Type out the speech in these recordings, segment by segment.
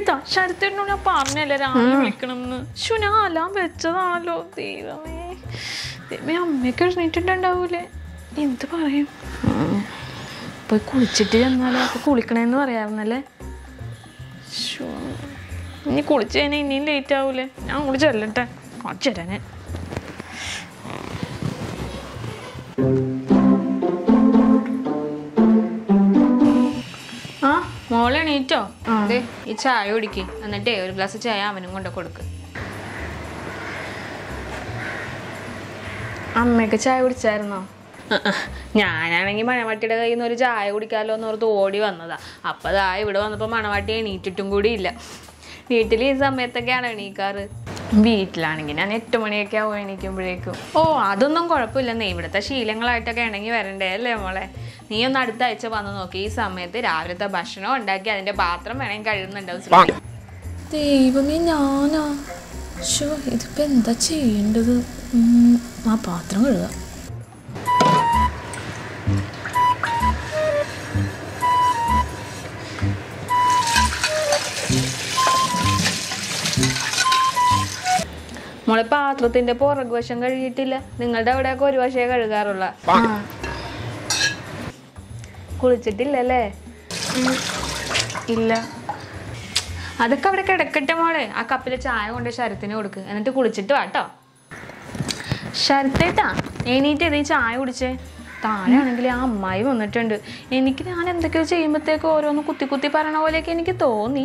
കേട്ടോ ശരത്തിനോട് ഞാൻ പറഞ്ഞല്ലേ രാവിലെ വിളിക്കണമെന്ന്. ശു ഞാൻ അലാം വെച്ചതാണല്ലോ. ദൈവമേ ദൈവമേ അമ്മയൊക്കെ എഴുന്നേറ്റിട്ടുണ്ടാവൂലേ. എന്ത് പറയും? പോയി കുളിച്ചിട്ട് ചെന്നാലേ. അപ്പോൾ കുളിക്കണേന്ന് പറയാറുന്നല്ലേ. ശു ഇനി കുളിച്ച് കഴിഞ്ഞാൽ ഇനിയും ലേറ്റ് ആവൂലേ. ഞാൻ അങ്ങോട്ട് ചെല്ലട്ടെ. കുറച്ച് തരാനെ. ആ മോളെ എണീറ്റോ? അതെ ഈ ചായ കുടിക്ക്. എന്നിട്ടേ ഒരു ഗ്ലാസ് ചായ അവനും കൊണ്ട് കൊടുക്ക്. അമ്മയൊക്കെ ചായ കുടിച്ചായിരുന്നോ? ഞാനാണെങ്കിൽ മണവാട്ടിയുടെ കയ്യിൽ നിന്ന് ഒരു ചായ കുടിക്കാമല്ലോ എന്നോർത്ത് ഓടി വന്നതാ. അപ്പം അതാ ഇവിടെ വന്നപ്പോൾ മണവാട്ടി എണീറ്റിട്ടും കൂടി ഇല്ല. വീട്ടിൽ ഈ സമയത്തൊക്കെയാണ് എണീക്കാറ്. വീട്ടിലാണെങ്കിൽ ഞാൻ 8 മണിയൊക്കെ ആവും എണീക്കുമ്പോഴേക്കും. ഓ അതൊന്നും കുഴപ്പമില്ലെന്നേ. ഇവിടുത്തെ ശീലങ്ങളായിട്ടൊക്കെ ഇണങ്ങി വരണ്ടേ അല്ലേ മോളെ. നീ ഒന്ന് അടുത്ത ആഴ്ച വന്ന് നോക്കി. ഈ സമയത്ത് രാവിലത്തെ ഭക്ഷണം ഉണ്ടാക്കി അതിൻ്റെ പാത്രം വേണമെങ്കിൽ കഴിയുന്നുണ്ടാവും. ദൈവമേ ഞാനാ. ശോ ഇതിപ്പോൾ എന്താ ചെയ്യേണ്ടത്? ആ പാത്രം കഴുകാം. നമ്മളെ പാത്രത്തിന്റെ പുറകു വശം കഴുകിയിട്ടില്ല. നിങ്ങളുടെ അവിടെയൊക്കെ ഒരു വശമേ കഴുകാറുള്ള. കുളിച്ചിട്ടില്ലല്ലേ? ഇല്ല. അതൊക്കെ അവിടെ കിടക്കട്ടെ മോളെ. ആ കപ്പിലെ ചായ കൊണ്ട് ശരത്തിന് കൊടുക്ക്. എന്നിട്ട് കുളിച്ചിട്ട് വാട്ടോ. ശരത്തേട്ടാ എണീറ്റ് ഏതീ ചായ കുടിച്ചേ. താഴെയാണെങ്കിൽ ആ അമ്മായി വന്നിട്ടുണ്ട്. എനിക്ക് ഞാൻ എന്തൊക്കെയോ ചെയ്യുമ്പോഴത്തേക്ക് ഓരോന്ന് കുത്തി കുത്തി പറയണ പോലെയൊക്കെ എനിക്ക് തോന്നി.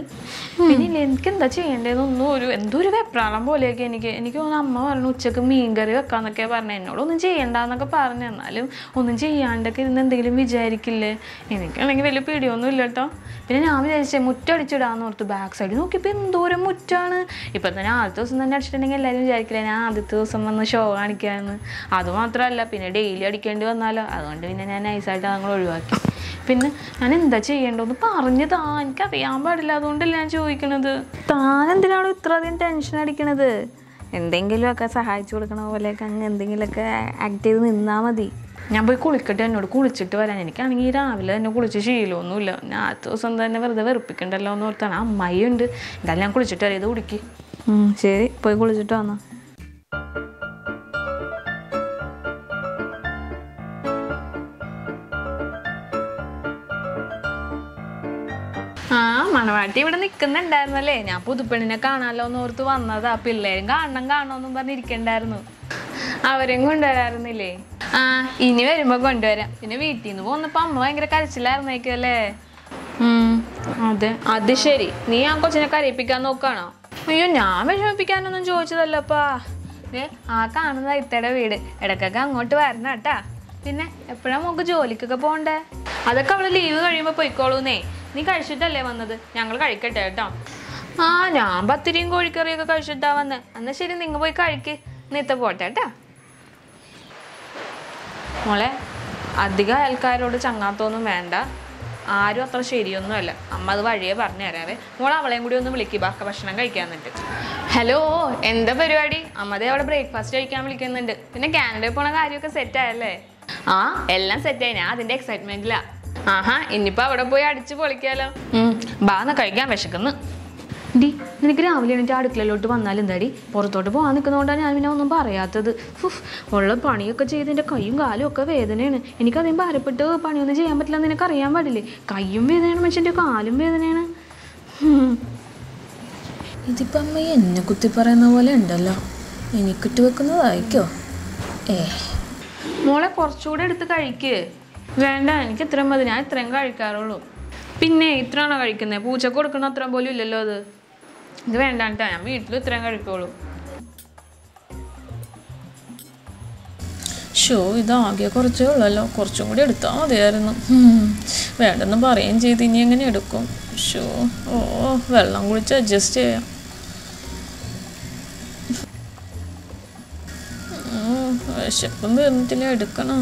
പിന്നെ എനിക്ക് എന്താ ചെയ്യേണ്ടതെന്നൊന്നും ഒരു എന്തോ ഒരു വെപ്രാളം പോലെയൊക്കെ എനിക്ക് തോന്നുന്നു. അമ്മ പറഞ്ഞു ഉച്ചക്ക് മീൻകറി വെക്കാന്നൊക്കെ പറഞ്ഞു. എന്നോടൊന്നും ചെയ്യണ്ടെന്നൊക്കെ പറഞ്ഞു. എന്നാലും ഒന്നും ചെയ്യാണ്ടൊക്കെ ഇരുന്ന് എന്തെങ്കിലും വിചാരിക്കില്ലേ. എനിക്കാണെങ്കിൽ വലിയ പിടിയൊന്നും ഇല്ല കേട്ടോ. പിന്നെ ഞാൻ വിചാരിച്ചേ മുറ്റടിച്ചിടാന്ന് ഓർത്ത് ബാക്ക് സൈഡിൽ നോക്കിയപ്പോൾ എന്തോരം മുറ്റാണ്. ഇപ്പം തന്നെ ആദ്യത്തെ ദിവസം തന്നെ അടിച്ചിട്ടുണ്ടെങ്കിൽ എല്ലാവരും വിചാരിക്കില്ല ഞാൻ ആദ്യത്തെ ദിവസം വന്ന് ഷോ കാണിക്കാമെന്ന്. അതുമാത്രമല്ല പിന്നെ ഡെയിലി അടിക്കേണ്ടി വന്നാലോ. അതുകൊണ്ട് പിന്നെ ഞാൻ നൈസായിട്ട് ഞങ്ങൾ ഒഴിവാക്കി. പിന്നെ ഞാൻ എന്താ ചെയ്യേണ്ടതെന്ന് പറഞ്ഞു താ. എനിക്കറിയാൻ പാടില്ല. അതുകൊണ്ടല്ല ഞാൻ ചോദിക്കണത്. താനെന്തിനാണോ ഇത്രയധികം ടെൻഷൻ അടിക്കണത്? എന്തെങ്കിലുമൊക്കെ സഹായിച്ചു കൊടുക്കണ പോലെയൊക്കെ അങ്ങനെ എന്തെങ്കിലുമൊക്കെ ആക്ട് ചെയ്ത് നിന്നാൽ മതി. ഞാൻ പോയി കുളിക്കട്ടെ. എന്നോട് കുളിച്ചിട്ട് വരാൻ. എനിക്കാണെങ്കിൽ രാവിലെ തന്നെ കുളിച്ച് ശീലമൊന്നുമില്ല. ഞാൻ ആ ദിവസം തന്നെ വെറുതെ വെറുപ്പിക്കണ്ടല്ലോ എന്ന് ഓർത്താണ്. അമ്മയുണ്ട്. എന്തായാലും ഞാൻ കുളിച്ചിട്ട് വരാം. ഇത് കുടിക്ക്. ശരി പോയി കുളിച്ചിട്ട് വന്നോ. ആ മണവാട്ടി ഇവിടെ നിൽക്കുന്നുണ്ടായിരുന്നല്ലേ. ഞാൻ പുതുപ്പെണ്ണിനെ കാണാമല്ലോ എന്ന് ഓർത്ത് വന്നത്. ആ പിള്ളേരും കാണണമെന്നും പറഞ്ഞിരിക്കണ്ടായിരുന്നു. അവരും കൊണ്ടുവരാറുന്നില്ലേ? ആ ഇനി വരുമ്പോൾ കൊണ്ടുവരാം. പിന്നെ വീട്ടിൽ നിന്ന് പോന്നപ്പോൾ അമ്മ ഭയങ്കര കരച്ചിലായിരുന്നേക്കല്ലേ. അതെ അത് ശരി. നീ ആ കൊച്ചിനെ കരയിപ്പിക്കാൻ നോക്കുകയാണോ? അയ്യോ ഞാൻ വിഷമിപ്പിക്കാനൊന്നും ചോദിച്ചതല്ലപ്പാ. ആ കാണുന്ന ഇത്തയുടെ വീട്. ഇടയ്ക്കൊക്കെ അങ്ങോട്ട് വരണം കേട്ടാ. പിന്നെ എപ്പോഴാണ് നമുക്ക് ജോലിക്കൊക്കെ പോകണ്ടേ? അതൊക്കെ അവള് ലീവ് കഴിയുമ്പോൾ പോയിക്കോളൂന്നേ. നീ കഴിച്ചിട്ടല്ലേ വന്നത്? ഞങ്ങൾ കഴിക്കട്ടെ കേട്ടോ. ആ ഞാൻ പത്തിരിയും കോഴിക്കറിയൊക്കെ കഴിച്ചിട്ടാ വന്നത്. എന്നാ ശരി നിങ്ങൾ പോയി കഴിക്ക്. നീത്ത പോട്ടെ കേട്ടാ. മോളെ അധികം ആൾക്കാരോട് ചങ്ങാത്തൊന്നും വേണ്ട. ആരും അത്ര ശരിയൊന്നും അല്ല. അമ്മ അത് വഴിയെ പറഞ്ഞു തരാവേ. മോൾ അവളെയും കൂടി ഒന്ന് വിളിക്കുക. ബാക്കി ഭക്ഷണം കഴിക്കാൻ നിന്നിട്ട്. ഹലോ എന്താ പരിപാടി? അമ്മതേ അവിടെ ബ്രേക്ക്ഫാസ്റ്റ് കഴിക്കാൻ വിളിക്കുന്നുണ്ട്. പിന്നെ കാനഡയിൽ പോണ കാര്യമൊക്കെ സെറ്റായല്ലേ? ആ എല്ലാം സെറ്റായി. ഞാൻ അതിൻ്റെ എക്സൈറ്റ്മെൻറ്റിലാണ്. ആഹാ ഇനിയിപ്പോൾ അവിടെ പോയി അടിച്ച് പൊളിക്കാലോ. ബാന്ന് കഴിക്കാൻ വിശക്കുന്നു. ഡി നിനക്ക് രാവിലെ എണീറ്റ് അടുക്കളയിലോട്ട് വന്നാലും തടി. പുറത്തോട്ട് പോകാൻ നിൽക്കുന്നതുകൊണ്ടാണ് ഞാൻ പിന്നെ ഒന്നും പറയാത്തത്. ഉള്ള പണിയൊക്കെ ചെയ്ത് എൻ്റെ കൈയും കാലും ഒക്കെ വേദനയാണ്. എനിക്കധികം ഭാരപ്പെട്ട് പണിയൊന്നും ചെയ്യാൻ പറ്റില്ല. നിനക്കറിയാൻ പാടില്ലേ? കൈയും വേദനയാണ് മനുഷ്യൻ്റെ, കാലും വേദനയാണ്. ഇതിപ്പം അമ്മ എന്നെ കുത്തി പറയുന്ന പോലെ ഉണ്ടല്ലോ. എനിക്കിട്ട് വെക്കുന്നതായിക്കോ? മോളെ കുറച്ചുകൂടെ എടുത്ത് കഴിക്ക്. വേണ്ട എനിക്ക് ഇത്രയും മതി. ഞാൻ ഇത്രയും കഴിക്കാറുള്ളൂ. പിന്നെ ഇത്രയാണോ കഴിക്കുന്നത്? പൂച്ചക്ക് കൊടുക്കണോ? അത്രയും പോലും ഇല്ലല്ലോ. ഇത് വേണ്ടാട്ടോ. ഞാൻ വീട്ടിലും ഇത്രയും കഴിക്കുള്ളൂ. ഷോ ഇതാകെ കുറച്ചേ ഉള്ളല്ലോ. കുറച്ചും കൂടി എടുത്താൽ മതിയായിരുന്നു. വേണ്ടെന്ന് പറയുകയും ചെയ്ത് ഇനി എങ്ങനെ എടുക്കും? ഷോ ഓ വെള്ളം കുടിച്ച് അഡ്ജസ്റ്റ് ചെയ്യാം. വിശപ്പം തീർന്നിട്ടില്ല. എടുക്കണം.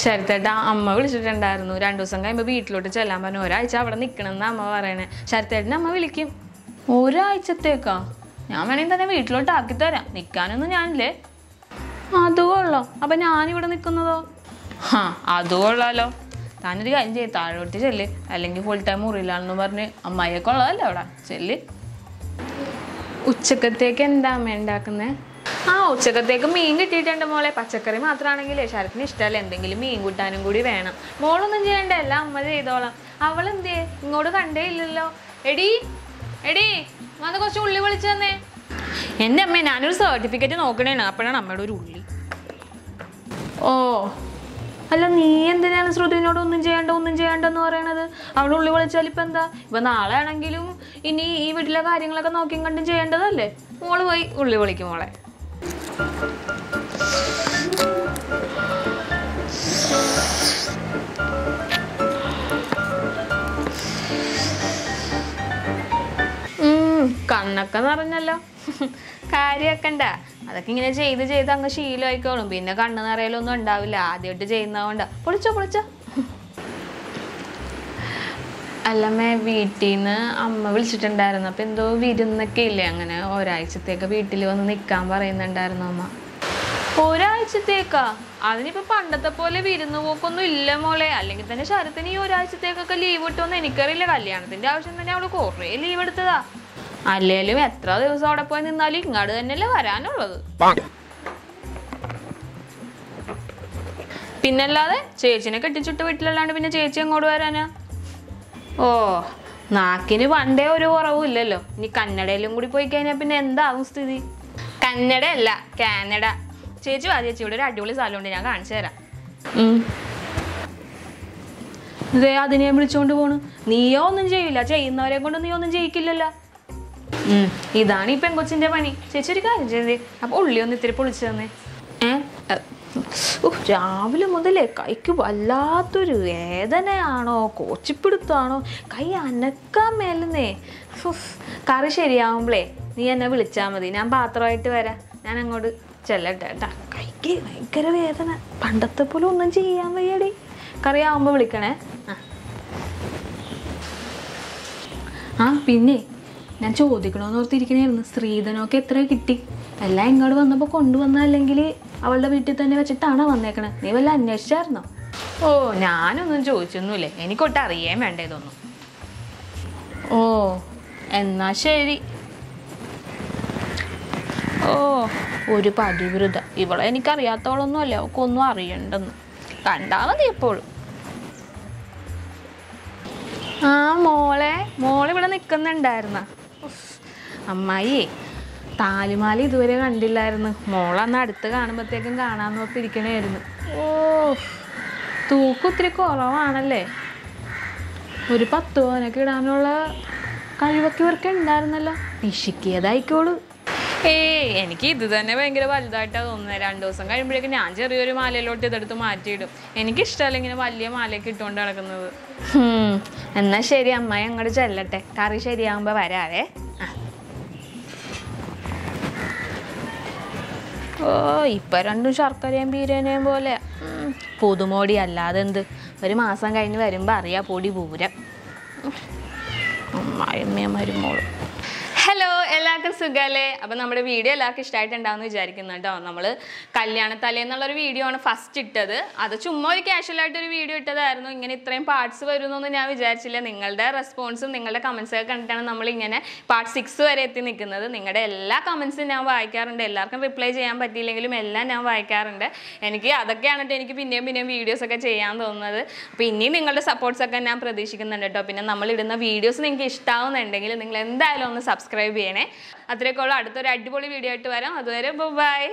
ശരത്തേട്ടാ അമ്മ വിളിച്ചിട്ടുണ്ടായിരുന്നു. 2 ദിവസം കഴിയുമ്പോൾ വീട്ടിലോട്ട് ചെല്ലാൻ പറഞ്ഞു. ഒരാഴ്ച അവിടെ നിൽക്കണമെന്ന് അമ്മ പറയണേ. ശരത്തേട്ടനെ അമ്മ വിളിക്കും. ഒരാഴ്ചത്തേക്കാ? ഞാൻ വേണമെങ്കിൽ തന്നെ വീട്ടിലോട്ട് ആക്കിത്തരാം. നിൽക്കാനൊന്നും ഞാനില്ലേ. അതുകൊള്ളോ. അപ്പം ഞാനിവിടെ നിൽക്കുന്നതോ? ആ അതുകൊള്ളാലോ. താനൊരു കാര്യം ചെയ്യ്, താഴോട്ട് ചെല്ല്, അല്ലെങ്കിൽ ഫുൾ ടൈം മുറിയിലാണെന്ന് പറഞ്ഞ് അമ്മായിയെ കൊള്ളതല്ല അവിടെ ചെല്ല്. ഉച്ചക്കത്തേക്ക് എന്താ അമ്മ ഉണ്ടാക്കുന്നത്? ആ ഉച്ചക്കത്തേക്ക് മീൻ കിട്ടിയിട്ടുണ്ട് മോളെ. പച്ചക്കറി മാത്രമാണെങ്കിലേ ശരത്തിന് ഇഷ്ടമല്ല, എന്തെങ്കിലും മീൻ കൂട്ടാനും കൂടി വേണം. മോളൊന്നും ചെയ്യണ്ട, എല്ലാം അമ്മ ചെയ്തോളാം. അവളെന്തേ ഇങ്ങോട്ട് കണ്ടേ ഇല്ലല്ലോ? എടീ എടീ വന്ന് കുറച്ച് ഉള്ളി വിളിച്ചു തന്നെ. എൻ്റെ അമ്മ ഞാനൊരു സർട്ടിഫിക്കറ്റ് നോക്കണേണ്, അപ്പോഴാണ് അമ്മയുടെ ഒരു ഉള്ളി. ഓ അല്ല, നീ എന്തിനാണ് ശ്രുതിനോട് ഒന്നും ചെയ്യണ്ട ഒന്നും ചെയ്യണ്ടെന്ന് പറയണത്? അവൾ ഉള്ളി വിളിച്ചാൽ ഇപ്പം എന്താ? ഇപ്പം നാളെ ആണെങ്കിലും ഇനി ഈ വീട്ടിലെ കാര്യങ്ങളൊക്കെ നോക്കിയും കണ്ടും ചെയ്യേണ്ടതല്ലേ? മോള് പോയി ഉള്ളി വിളിക്കും മോളെ. കണ്ണൊക്കെ നിറഞ്ഞല്ലോ, കാര്യാക്കണ്ട. അതൊക്കെ ഇങ്ങനെ ചെയ്ത് ചെയ്ത് അങ്ങ് ശീലമായിക്കോളും, പിന്നെ കണ്ണ് നിറയലൊന്നും ഉണ്ടാവില്ല. ആദ്യമായിട്ട് ചെയ്യുന്നതുകൊണ്ടാ. പൊളിച്ചോ പൊളിച്ചോ. അല്ലമ്മേ, വീട്ടിൽ നിന്ന് അമ്മ വിളിച്ചിട്ടുണ്ടായിരുന്നു. അപ്പം എന്തോ വിരുന്നൊക്കെ ഇല്ലേ, അങ്ങനെ ഒരാഴ്ചത്തേക്ക് വീട്ടിൽ വന്ന് നിൽക്കാൻ പറയുന്നുണ്ടായിരുന്നു അമ്മ. ഒരാഴ്ചത്തേക്കാ? അതിനിപ്പോൾ പണ്ടത്തെ പോലെ വിരുന്ന് പോക്കൊന്നും ഇല്ല മോളെ. അല്ലെങ്കിൽ തന്നെ ശരത്തിന് ഈ ഒരാഴ്ചത്തേക്കൊക്കെ ലീവ് കിട്ടുമെന്ന് എനിക്കറിയില്ല. കല്യാണത്തിൻ്റെ ആവശ്യം തന്നെ അവൾ കുറേ ലീവ് എടുത്തതാ. അല്ലേലും എത്ര ദിവസം അവിടെ പോയി നിന്നാലും ഇങ്ങോട്ട് തന്നെയല്ലേ വരാനുള്ളത്. പിന്നല്ലാതെ ചേച്ചിനെ കെട്ടിച്ചുട്ട് വീട്ടിലല്ലാണ്ട് പിന്നെ ചേച്ചി അങ്ങോട്ട് വരാനാ? ഓ, നാക്കിന് പണ്ടേ ഒരു കുറവും ഇല്ലല്ലോ. ഇനി കന്നഡയിലും കൂടി പോയി കഴിഞ്ഞാൽ പിന്നെ എന്താവും സ്ഥിതി? കന്നഡ അല്ല, കാനഡ. ചേച്ചി വാ ചേച്ചി, ഇവിടെ ഒരു അടിപൊളി സ്ഥലമുണ്ട്, ഞാൻ കാണിച്ചു തരാം. ഇതേ അതിനെ വിളിച്ചോണ്ട് പോണു. നീയോ ഒന്നും ചെയ്യില്ല, ചെയ്യുന്നവരെ കൊണ്ട് നീ ഒന്നും ചെയ്യിക്കില്ലല്ലോ. ഇതാണ് ഈ പെങ്കൊച്ചിൻ്റെ പണി. ചേച്ചി ഒരു കാര്യം ചെയ്തേ, അപ്പോൾ ഉള്ളിയൊന്ന് ഇത്തിരി പൊളിച്ചു തന്നെ. രാവിലെ മുതലേ കൈക്ക് വല്ലാത്തൊരു വേദനയാണോ കോച്ചിപ്പിടുത്താണോ, കൈ അനക്കാൻ മേലെന്നേ. കറി ശരിയാവുമ്പോളേ നീ എന്നെ വിളിച്ചാൽ മതി, ഞാൻ പാത്രമായിട്ട് വരാം. ഞാൻ അങ്ങോട്ട് ചെല്ലട്ടെ കേട്ടാ. കൈക്ക് ഭയങ്കര വേദന, പണ്ടത്തെ പോലെ ഒന്നും ചെയ്യാൻ വയ്യടി. കറിയാവുമ്പോൾ വിളിക്കണേ. ആ പിന്നെ ഞാൻ ചോദിക്കണമെന്ന് ഓർത്തിരിക്കണായിരുന്നു, ശ്രീധനൊക്കെ എത്ര കിട്ടി? എല്ലാം ഇങ്ങോട്ട് വന്നപ്പോൾ കൊണ്ടുവന്നല്ലെങ്കിൽ അവളുടെ വീട്ടിൽ തന്നെ വെച്ചിട്ടാണോ വന്നേക്കണേ? നീ വല്ല അന്വേഷിച്ചായിരുന്നോ? ഓ ഞാനൊന്നും ചോദിച്ചൊന്നുമില്ലേ, എനിക്കൊട്ടും അറിയാൻ വേണ്ട ഇതൊന്നും. ഓ എന്നാ ശരി. ഓ ഒരു പതിവൃത, ഇവളെ എനിക്കറിയാത്തവളൊന്നും അല്ലേ, അവൾക്കൊന്നും അറിയണ്ടെന്ന് കണ്ടാൽ മതി എപ്പോഴും. ആ മോളെ, മോളിവിടെ നിൽക്കുന്നുണ്ടായിരുന്ന അമ്മായി താലിമാല ഇതുവരെ കണ്ടില്ലായിരുന്നു. മോളന്ന് അടുത്ത് കാണുമ്പോഴത്തേക്കും കാണാമെന്ന് ഓർത്തിരിക്കണായിരുന്നു. ഓ തൂക്കൊത്തിരി കുറവാണല്ലേ? ഒരു 10 പവനൊക്കെ ഇടാനുള്ള കഴിവൊക്കെ ഇവർക്ക് ഉണ്ടായിരുന്നല്ലോ, പിശുക്കിയതായിക്കോളൂ. എനിക്ക് ഇത് തന്നെ ഭയങ്കര വലുതായിട്ടാണ് തോന്നുന്നത്. 2 ദിവസം കഴിയുമ്പോഴേക്കും ഞാൻ ചെറിയൊരു മാലയിലോട്ട് ഇതെടുത്ത് മാറ്റിയിടും. എനിക്കിഷ്ടമല്ല ഇങ്ങനെ വലിയ മാലയൊക്കെ ഇട്ടുകൊണ്ട് നടക്കുന്നത്. എന്നാൽ ശരി അമ്മായി, അങ്ങോട്ട് ചെല്ലട്ടെ. കറി ശരിയാകുമ്പോൾ വരാവേ. ഓ ഇപ്പം രണ്ടും ശർക്കരയും പീരേനേയും പോലെ പുതുമോടി അല്ലാതെ എന്ത്. ഒരു മാസം കഴിഞ്ഞ് വരുമ്പോൾ അറിയാം പൊടി പൂരം. അമ്മായിയമ്മയും മരുമോളും. ഹലോ എല്ലാവർക്കും സുഖല്ലേ? അപ്പം നമ്മുടെ വീഡിയോ എല്ലാവർക്കും ഇഷ്ടമായിട്ടുണ്ടാവുമെന്ന് വിചാരിക്കുന്നു കേട്ടോ. നമ്മൾ കല്യാണത്തലേന്നുള്ളൊരു വീഡിയോ ആണ് ഫസ്റ്റ് ഇട്ടത്. അത് ചുമ്മാ ഒരു കാഷ്വലായിട്ടൊരു വീഡിയോ ഇട്ടതായിരുന്നു. ഇങ്ങനെ ഇത്രയും പാർട്സ് വരുമെന്നൊന്നും ഞാൻ വിചാരിച്ചില്ല. നിങ്ങളുടെ റെസ്പോൺസും നിങ്ങളുടെ കമൻസൊക്കെ കണ്ടിട്ടാണ് നമ്മളിങ്ങനെ പാർട്ട് 6 വരെ എത്തി നിൽക്കുന്നത്. നിങ്ങളുടെ എല്ലാ കമൻസും ഞാൻ വായിക്കാറുണ്ട്. എല്ലാവർക്കും റിപ്ലൈ ചെയ്യാൻ പറ്റിയില്ലെങ്കിലും എല്ലാം ഞാൻ വായിക്കാറുണ്ട്. എനിക്ക് അതൊക്കെയാണ് കേട്ടോ എനിക്ക് പിന്നെയും വീഡിയോസൊക്കെ ചെയ്യാൻ തോന്നുന്നത്. അപ്പോൾ ഇനിയും നിങ്ങളുടെ സപ്പോർട്ട്സൊക്കെ ഞാൻ പ്രതീക്ഷിക്കുന്നുണ്ട് കേട്ടോ. പിന്നെ നമ്മളിടുന്ന വീഡിയോസ് നിങ്ങൾക്ക് ഇഷ്ടമാവുന്നുണ്ടെങ്കിൽ നിങ്ങൾ എന്തായാലും ഒന്ന് സബ്സ്ക്രൈബ് ചെയ്യണേ. അത്രയൊക്കെ ഉള്ളൂ. അടുത്തൊരു അടിപൊളി വീഡിയോ ആയിട്ട് വരാം. അതുവരെ ബൈ.